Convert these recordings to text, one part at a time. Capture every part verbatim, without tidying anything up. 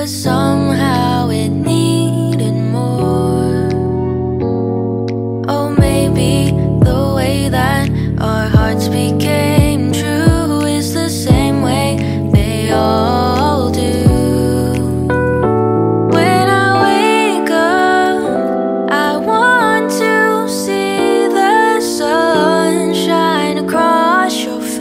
but somehow it needed more. Oh, maybe the way that our hearts became true is the same way they all do. When I wake up, I want to see the sun shine across your face.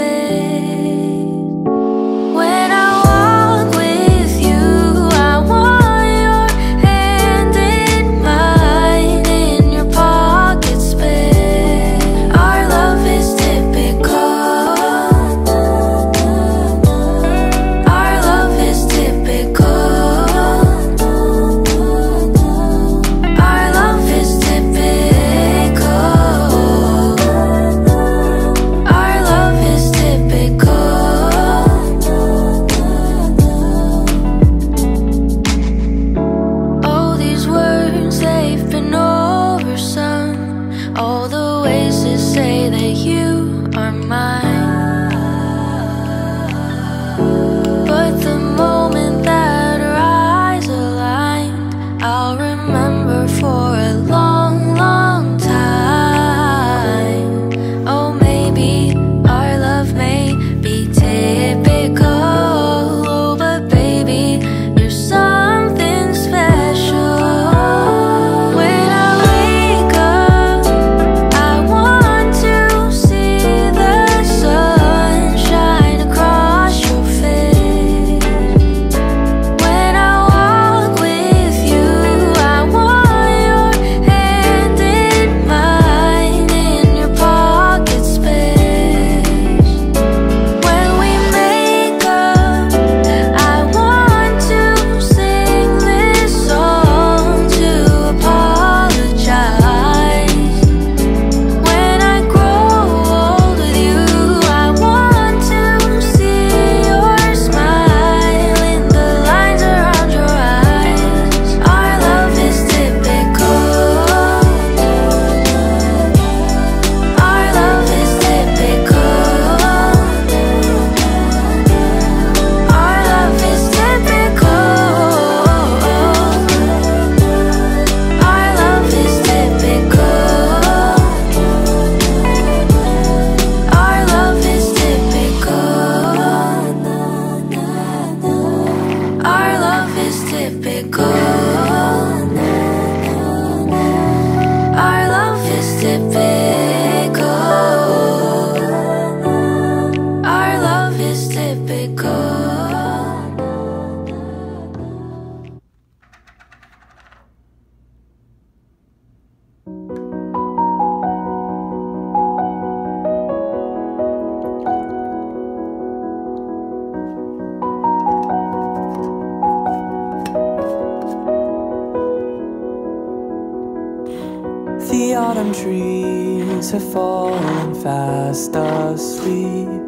The autumn trees have fallen fast asleep,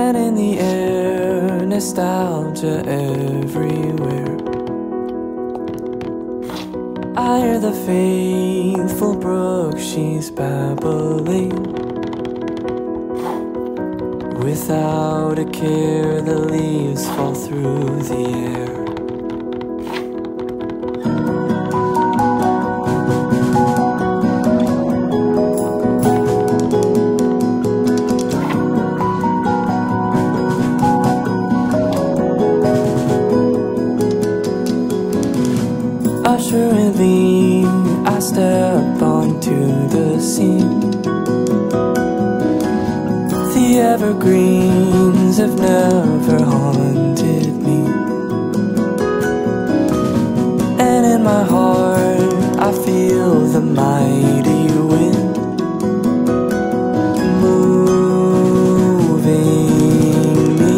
and in the air, nostalgia everywhere. I hear the faithful brook, she's babbling. Without a care, the leaves fall through the air. Surely I step onto the scene. The evergreens have never haunted me, and in my heart I feel the mighty wind moving me.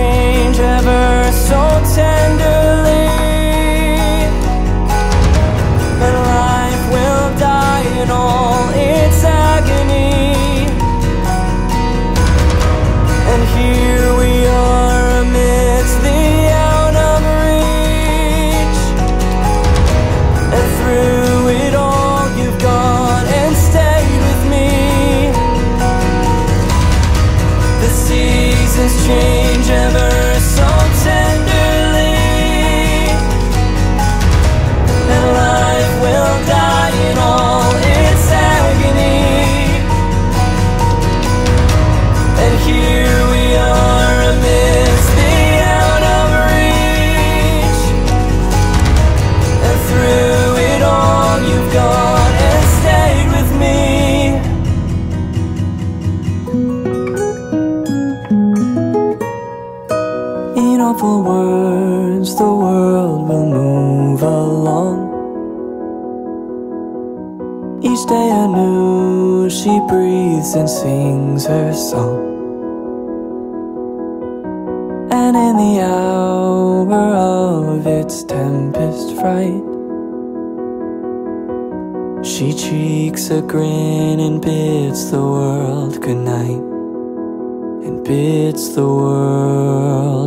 Change ever so tenderly, and life will die in all its agony, and here we are amazed. faces change ever so tenderly, and life will die in all its agony. And here we are amidst the out of reach, and through it all you've gone and stayed with me. In awful words, the world will move along. Each day anew, she breathes and sings her song. And in the hour of its tempest fright, she cheeks a grin and bids the world goodnight, and bids the world